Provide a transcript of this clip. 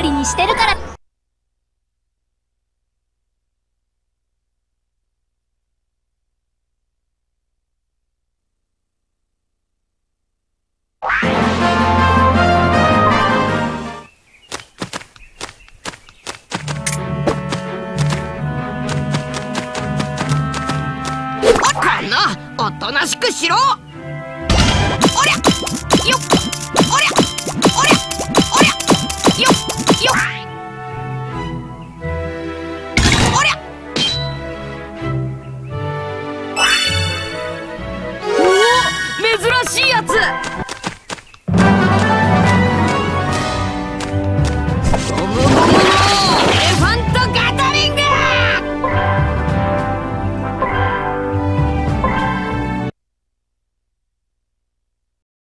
頼りにしてるから。おとなしくしろ。おりゃよっ、おりゃおりゃおりゃよっよっ、おりゃ。おお、珍しいやつ。